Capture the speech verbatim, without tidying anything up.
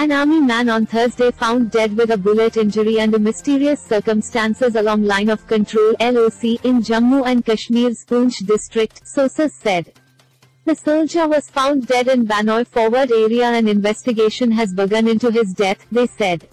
An army man on Thursday found dead with a bullet injury under mysterious circumstances along line of control (L O C) in Jammu and Kashmir's Poonch district, sources said. The soldier was found dead in Banoi forward area and investigation has begun into his death, they said.